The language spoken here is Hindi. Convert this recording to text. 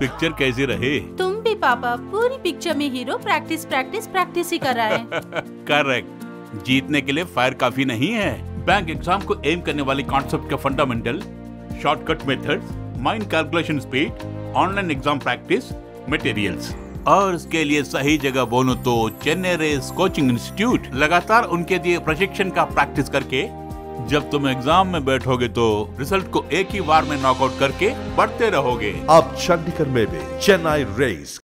पिक्चर कैसी रही? तुम भी पापा पूरी पिक्चर में हीरो प्रैक्टिस प्रैक्टिस प्रैक्टिस ही कर रहा है। करेक्ट। जीतने के लिए फायर काफी नहीं है। बैंक एग्जाम को एम करने वाले कॉन्सेप्ट का fundamental, shortcut methods, mind calculation speed, online exam practice, materials और इसके लिए सही जगह बोलूं तो चेन्नई रेस कोचिंग इंस्टीट्यूट लगातार उनके दिए प्रशिक्षण का प्रैक्टिस करके जब तुम एग्जाम में बैठोगे तो रिजल्ट को एक ही बार में नॉकआउट करके बढ़ते रहोगे। अब चंडीगढ़ में भी चेन्नई रेस